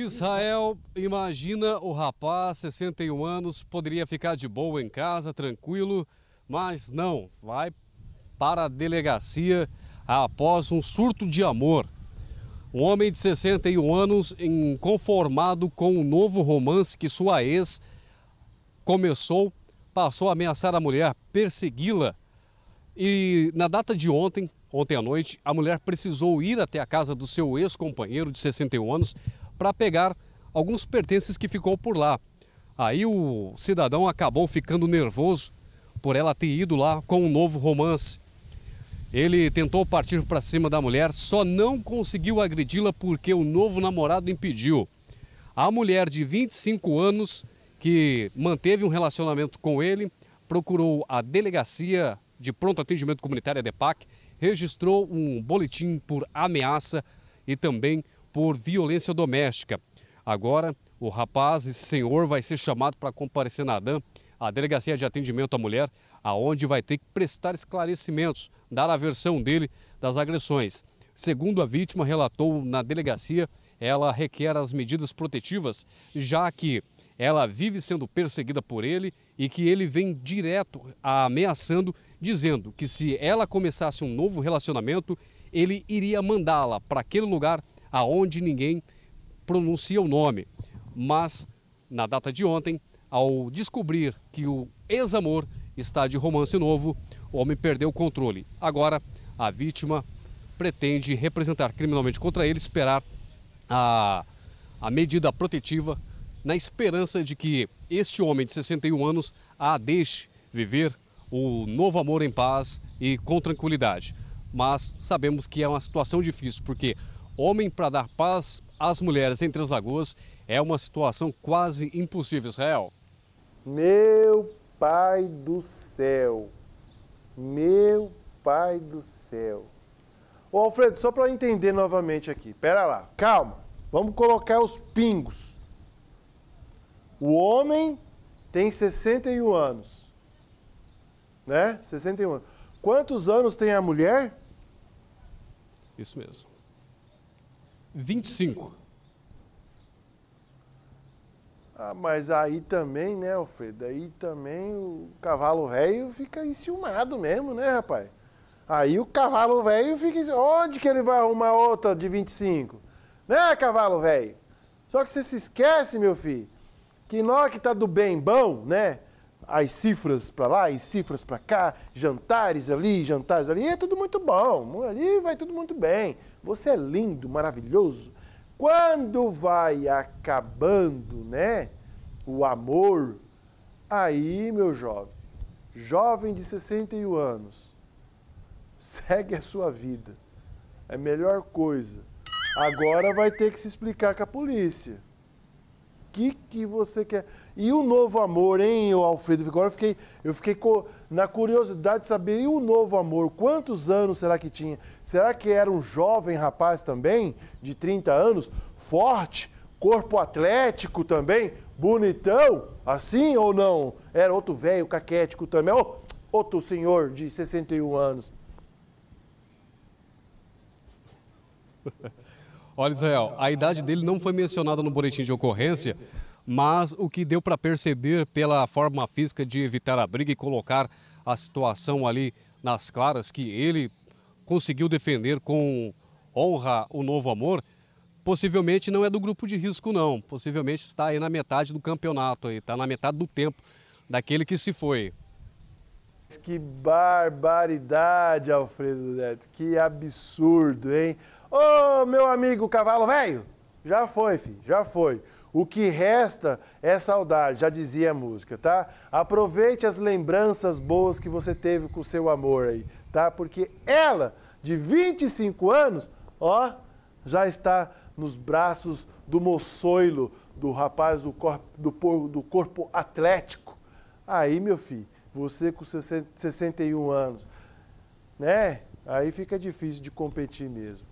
Israel, imagina o rapaz, 61 anos, poderia ficar de boa em casa, tranquilo, mas não, vai para a delegacia após um surto de amor. Um homem de 61 anos, inconformado com um novo romance que sua ex começou, passou a ameaçar a mulher, persegui-la. E na data de ontem, ontem à noite, a mulher precisou ir até a casa do seu ex-companheiro de 61 anos, para pegar alguns pertences que ficou por lá. Aí o cidadão acabou ficando nervoso por ela ter ido lá com um novo romance. Ele tentou partir para cima da mulher, só não conseguiu agredi-la porque o novo namorado impediu. A mulher de 25 anos, que manteve um relacionamento com ele, procurou a Delegacia de Pronto Atendimento Comunitário, a DEPAC, registrou um boletim por ameaça e também por violência doméstica. Agora, o rapaz, esse senhor, vai ser chamado para comparecer na DAM, a Delegacia de Atendimento à Mulher, aonde vai ter que prestar esclarecimentos, dar a versão dele das agressões. Segundo a vítima relatou na delegacia, ela requer as medidas protetivas, já que ela vive sendo perseguida por ele e que ele vem direto ameaçando, dizendo que se ela começasse um novo relacionamento, ele iria mandá-la para aquele lugar aonde ninguém pronuncia o nome. Mas, na data de ontem, ao descobrir que o ex-amor está de romance novo, o homem perdeu o controle. Agora, a vítima pretende representar criminalmente contra ele, esperar a medida protetiva, na esperança de que este homem de 61 anos a deixe viver o novo amor em paz e com tranquilidade. Mas sabemos que é uma situação difícil, porque homem para dar paz às mulheres em Translagoas é uma situação quase impossível, Israel. Meu Pai do céu, meu Pai do céu. Ô Alfredo, só para entender novamente aqui, pera lá, calma, vamos colocar os pingos. O homem tem 61 anos, né? 61 anos. Quantos anos tem a mulher? Isso mesmo. 25. Ah, mas aí também, né, Alfredo? Aí também o cavalo velho fica enciumado mesmo, né, rapaz? Aí o cavalo velho fica... Onde que ele vai arrumar outra de 25? Né, cavalo velho? Só que você se esquece, meu filho, que na hora que tá do bem bom, né? As cifras pra lá, as cifras pra cá, jantares ali, é tudo muito bom, ali vai tudo muito bem. Você é lindo, maravilhoso. Quando vai acabando, né, o amor, aí, meu jovem de 61 anos, segue a sua vida. É a melhor coisa. Agora vai ter que se explicar com a polícia. O que você quer? E o novo amor, hein, Alfredo? Agora eu fiquei na curiosidade de saber, e o novo amor, quantos anos será que tinha? Será que era um jovem rapaz também, de 30 anos, forte, corpo atlético também, bonitão, assim ou não? Era outro velho, caquético também, outro senhor de 61 anos. Olha, Israel, a idade dele não foi mencionada no boletim de ocorrência, mas o que deu para perceber pela forma física de evitar a briga e colocar a situação ali nas claras, que ele conseguiu defender com honra o novo amor, possivelmente não é do grupo de risco não, possivelmente está aí na metade do campeonato, está na metade do tempo daquele que se foi. Que barbaridade, Alfredo Neto, que absurdo, hein? Ô, meu amigo cavalo velho, já foi, filho, já foi. O que resta é saudade, já dizia a música, tá? Aproveite as lembranças boas que você teve com o seu amor aí, tá? Porque ela, de 25 anos, ó, já está nos braços do moçoilo, do rapaz do corpo atlético. Aí, meu filho, você com 61 anos, né? Aí fica difícil de competir mesmo.